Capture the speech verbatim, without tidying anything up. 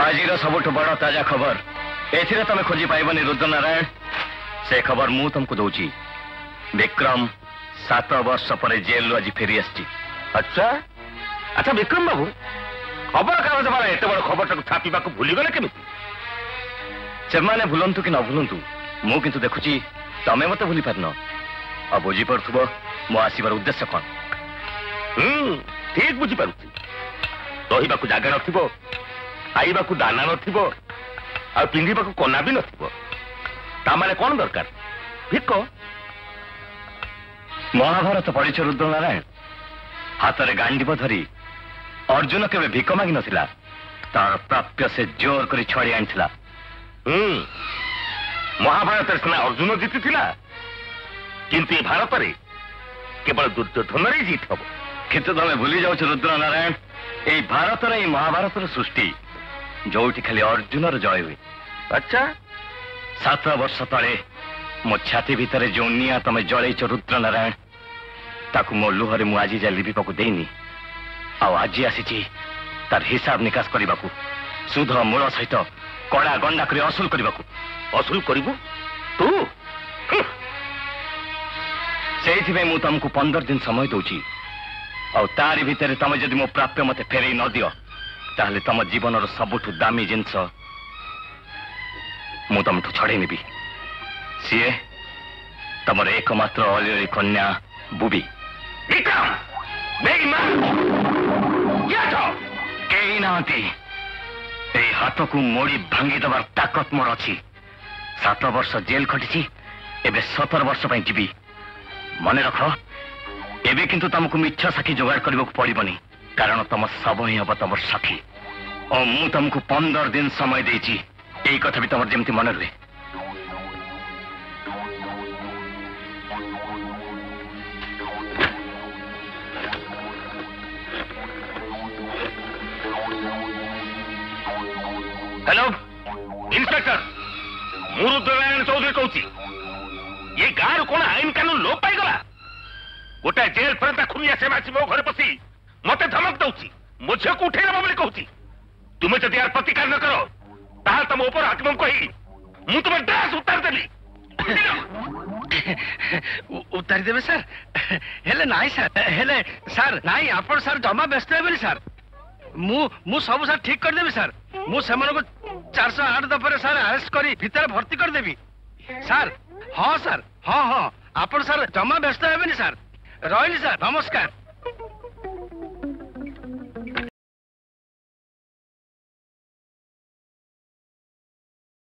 आजिर सबुठ बड़ ताजा खबर एथिरे तमे खोजी पाइबनि रुद्रनारायण। से खबर मु तुमको दौची। विक्रम सात वर्ष पर जेल रु आज फेरी आसी। अच्छा अच्छा विक्रम बाबू खबर कागज वाला एत बड़ खबर टाक छापा को भूलिगले केमि? सेमाने भूलंतु कि न भूलंतु मु किंतु देखुची तमे मते भूली पारन। अब बुझी पड़थबो मो आसीबार उद्देश्य कोन? हम्म ठीक बुझी पारुथि। रहिबा को जागा नथिबो, आईबा को दाना नथिबो, आ पिंगीबा को कोना भी नथिबो। ता माने कोन दरकार? भिको महाभारत पढ़िछ रुद्रनारायण? हातरे गांडीब धरी अर्जुन केबे भिक मागि नथिला, तार प्राप्य से जोर करी छाड़ी आनिथिला। हम्म महाभारत सिना अर्जुन जीति थिला किंतु भारत में केवल दुर्योधन ही जीत हम। किंतु तुम्हें भूली जाओ रुद्रनारायण ये भारत रे महाभारत सृष्टि जो खाली अर्जुन जय हुए। अच्छा सात वर्ष ते मो छाती भितर जो निआ तुम जलैच रुद्रनारायण ताकू मो लुह रे मु आज जाए लिपिका देनी आज आसी तार हिसाब निकास करने को सुध मूल सहित कड़ा गंडा कर असुल करने को। असुल करू तू से तुमको पंदर दिन समय दौची। आउ तार भितर तुम जब मो प्राप्य मत फेरे न दियो ताहले तुम जीवन सबुठ दामी जिनस मु तुमठू छड़े नेबी। सीए तुम एकमात्र अलिअलि कन्या बुबी। कई ना हाथ को मोड़ी भांगी दबार ताकत मोर अच्छी। सात वर्ष जेल खटी एबे सतर वर्ष पर जी मन रख। एबे किंतु तुमको मिच्छा साखी जोगाड़ करने को पड़बनी कारण तुम सब ही हम तुम साखी। और मु तुमको पंदर दिन समय देची यही कथा भी तुम जमी मन रहे। हेलो इंस्पेक्टर मुरुद्रनारायण चौधरी कौची ये गांव रू कौन आईन कानून लोप पाईगला? गोटे जेल फरता खुनिया से मासी मो घर पसी मत धमक दौची मो झीक उठे बोली कहती। तुम्हें जब यार प्रतिकार न करो ताल तुम ऊपर हाकिम कही मु तुम ड्रेस उतार देली। उतारी देवे सर? हेले नाई सर, हेले सर नाई आपण सर जमा व्यस्त हेबेली सर। मु मु सब सर ठीक कर देबी सर। मु सेमन को चार सौ आठ दफरे सर अरेस्ट करी भीतर भर्ती कर देबी सर। हाँ सर हाँ हाँ आपण सर जमा व्यस्त हेबेनी सर। रही सर नमस्कार।